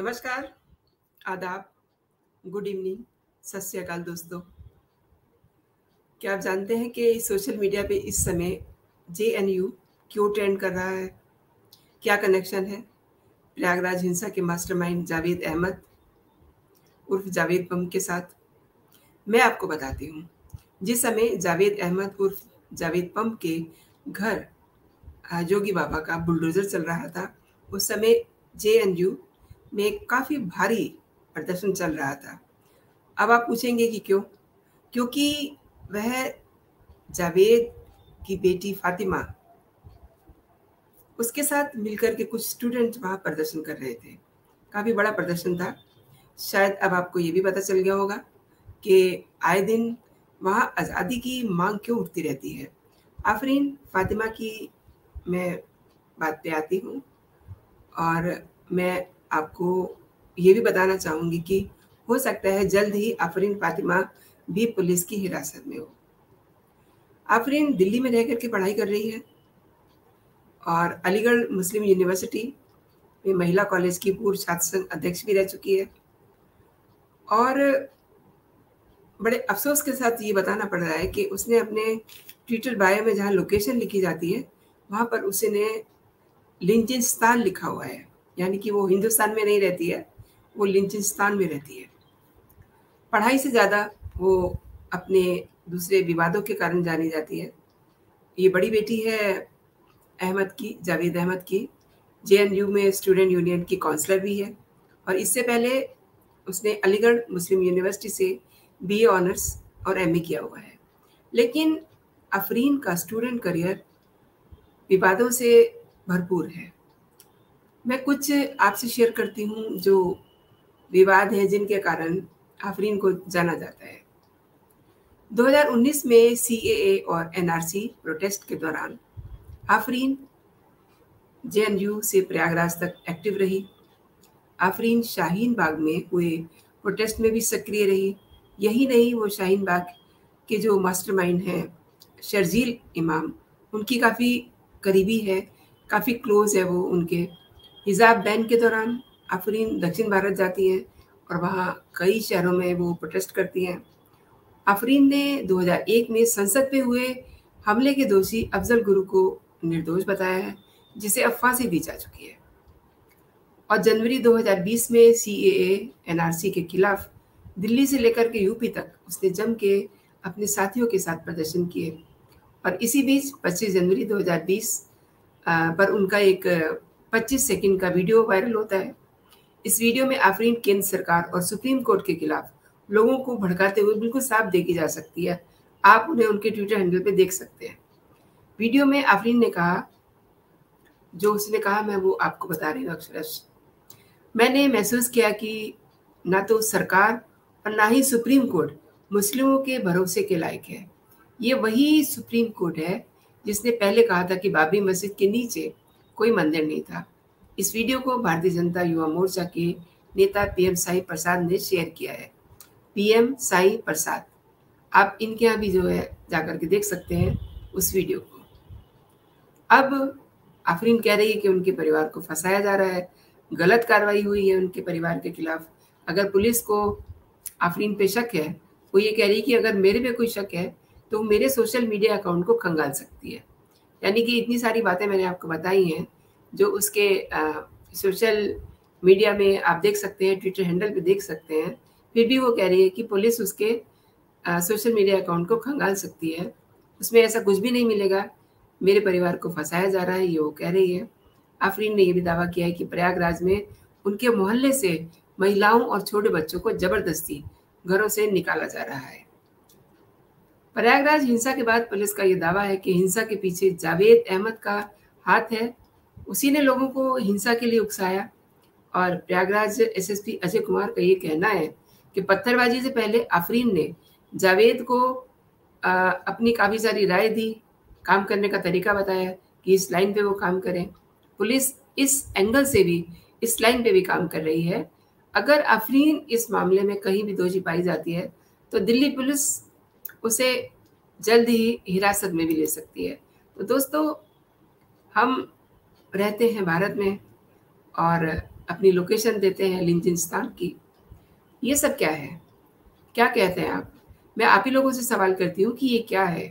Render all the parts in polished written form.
नमस्कार, आदाब, good evening, सत श्री अकाल दोस्तों। क्या आप जानते हैं कि सोशल मीडिया पे इस समय जेएनयू क्यों ट्रेंड कर रहा है? क्या कनेक्शन है प्रयागराज हिंसा के मास्टरमाइंड जावेद अहमद उर्फ जावेद बम के साथ? मैं आपको बताती हूँ। जिस समय जावेद अहमद उर्फ जावेद बम के घर जोगी बाबा का बुलडोजर चल रहा था, उस समय जेएनयू में काफ़ी भारी प्रदर्शन चल रहा था। अब आप पूछेंगे कि क्यों? क्योंकि वह जावेद की बेटी फातिमा, उसके साथ मिलकर के कुछ स्टूडेंट्स वहाँ प्रदर्शन कर रहे थे। काफ़ी बड़ा प्रदर्शन था। शायद अब आपको ये भी पता चल गया होगा कि आए दिन वहाँ आज़ादी की मांग क्यों उठती रहती है। आफरीन फातिमा की मैं बात पे आती हूँ और मैं आपको ये भी बताना चाहूँगी कि हो सकता है जल्द ही आफरीन फातिमा भी पुलिस की हिरासत में हो। आफरीन दिल्ली में रह कर के पढ़ाई कर रही है और अलीगढ़ मुस्लिम यूनिवर्सिटी में महिला कॉलेज की पूर्व छात्र संघ अध्यक्ष भी रह चुकी है। और बड़े अफसोस के साथ ये बताना पड़ रहा है कि उसने अपने ट्विटर बायो में जहाँ लोकेशन लिखी जाती है, वहाँ पर उसने लिंचिस्तान लिखा हुआ है, यानी कि वो हिंदुस्तान में नहीं रहती है, वो लिंचिस्तान में रहती है। पढ़ाई से ज़्यादा वो अपने दूसरे विवादों के कारण जानी जाती है। ये बड़ी बेटी है अहमद की, जावेद अहमद की। जेएनयू में स्टूडेंट यूनियन की काउंसलर भी है और इससे पहले उसने अलीगढ़ मुस्लिम यूनिवर्सिटी से बीए ऑनर्स और एमए किया हुआ है। लेकिन आफरीन का स्टूडेंट करियर विवादों से भरपूर है। मैं कुछ आपसे शेयर करती हूँ जो विवाद हैं जिनके कारण आफरीन को जाना जाता है। 2019 में सीएए और एनआरसी प्रोटेस्ट के दौरान आफरीन जेएनयू से प्रयागराज तक एक्टिव रही। आफरीन शाहीन बाग में हुए प्रोटेस्ट में भी सक्रिय रही। यही नहीं, वो शाहीन बाग के जो मास्टरमाइंड हैं शर्जील इमाम, उनकी काफ़ी करीबी है, काफ़ी क्लोज है वो उनके। हिजाब बैन के दौरान आफरीन दक्षिण भारत जाती हैं और वहाँ कई शहरों में वो प्रोटेस्ट करती हैं। आफरीन ने 2001 में संसद पे हुए हमले के दोषी अफजल गुरु को निर्दोष बताया है, जिसे अब फांसी दी जा चुकी है। और जनवरी 2020 में सीएए एनआरसी के खिलाफ दिल्ली से लेकर के यूपी तक उसने जम के अपने साथियों के साथ प्रदर्शन किए। और इसी बीच 25 जनवरी 2020 पर उनका एक 25 सेकंड का वीडियो वायरल होता है। इस वीडियो में आफरीन केंद्र सरकार और सुप्रीम कोर्ट के खिलाफ लोगों को भड़काते हुए बिल्कुल साफ देखी जा सकती है। आप उन्हें उनके ट्विटर हैंडल पे देख सकते हैं। वीडियो में आफरीन ने कहा, जो उसने कहा मैं वो आपको बता रही हूँ अक्षरश। मैंने महसूस किया कि ना तो सरकार और ना ही सुप्रीम कोर्ट मुस्लिमों के भरोसे के लायक है। ये वही सुप्रीम कोर्ट है जिसने पहले कहा था कि बाबरी मस्जिद के नीचे कोई मंदिर नहीं था। इस वीडियो को भारतीय जनता युवा मोर्चा के नेता पीएम साई प्रसाद ने शेयर किया है। पीएम साई प्रसाद, आप इनके यहाँ भी जो है जाकर के देख सकते हैं उस वीडियो को। अब आफरीन कह रही है कि उनके परिवार को फंसाया जा रहा है, गलत कार्रवाई हुई है उनके परिवार के खिलाफ। अगर पुलिस को आफरीन पे शक है, वो ये कह रही है कि अगर मेरे पे कोई शक है तो मेरे सोशल मीडिया अकाउंट को खंगाल सकती है। यानी कि इतनी सारी बातें मैंने आपको बताई हैं जो उसके सोशल मीडिया में आप देख सकते हैं, ट्विटर हैंडल पे देख सकते हैं। फिर भी वो कह रही है कि पुलिस उसके सोशल मीडिया अकाउंट को खंगाल सकती है, उसमें ऐसा कुछ भी नहीं मिलेगा। मेरे परिवार को फंसाया जा रहा है, ये वो कह रही है। आफरीन ने यह भी दावा किया है कि प्रयागराज में उनके मोहल्ले से महिलाओं और छोटे बच्चों को जबरदस्ती घरों से निकाला जा रहा है। प्रयागराज हिंसा के बाद पुलिस का यह दावा है कि हिंसा के पीछे जावेद अहमद का हाथ है। उसी ने लोगों को हिंसा के लिए उकसाया। और प्रयागराज एसएसपी अजय कुमार का ये कहना है कि पत्थरबाजी से पहले आफरीन ने जावेद को अपनी काफ़ी सारी राय दी, काम करने का तरीका बताया कि इस लाइन पे वो काम करें। पुलिस इस एंगल से भी, इस लाइन पे भी काम कर रही है। अगर आफरीन इस मामले में कहीं भी दोषी पाई जाती है तो दिल्ली पुलिस उसे जल्द ही हिरासत में भी ले सकती है। तो दोस्तों, हम रहते हैं भारत में और अपनी लोकेशन देते हैं लिंचिस्तान की, ये सब क्या है, क्या कहते हैं आप? मैं आप ही लोगों से सवाल करती हूँ कि ये क्या है,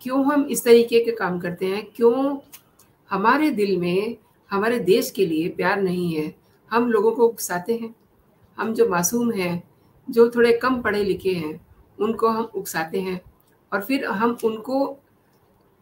क्यों हम इस तरीके के काम करते हैं, क्यों हमारे दिल में हमारे देश के लिए प्यार नहीं है। हम लोगों को उकसाते हैं, हम जो मासूम हैं, जो थोड़े कम पढ़े लिखे हैं, उनको हम उकसाते हैं और फिर हम उनको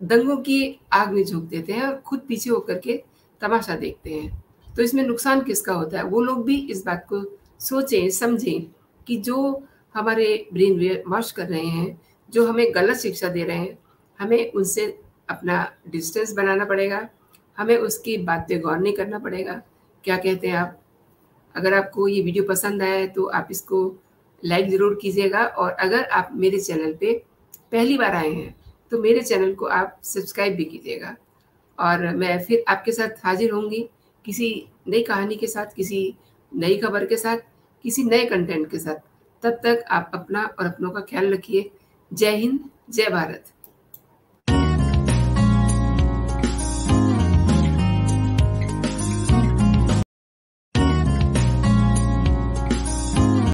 दंगों की आग में झोंक देते हैं और खुद पीछे होकर के तमाशा देखते हैं। तो इसमें नुकसान किसका होता है? वो लोग भी इस बात को सोचें, समझें कि जो हमारे ब्रेन वॉश कर रहे हैं, जो हमें गलत शिक्षा दे रहे हैं, हमें उनसे अपना डिस्टेंस बनाना पड़ेगा, हमें उसकी बात पे गौर नहीं करना पड़ेगा। क्या कहते हैं आप? अगर आपको ये वीडियो पसंद आया है तो आप इसको लाइक ज़रूर कीजिएगा, और अगर आप मेरे चैनल पे पहली बार आए हैं तो मेरे चैनल को आप सब्सक्राइब भी कीजिएगा। और मैं फिर आपके साथ हाजिर होंगी किसी नई कहानी के साथ, किसी नई खबर के साथ, किसी नए कंटेंट के साथ। तब तक आप अपना और अपनों का ख्याल रखिए। जय हिंद, जय भारत।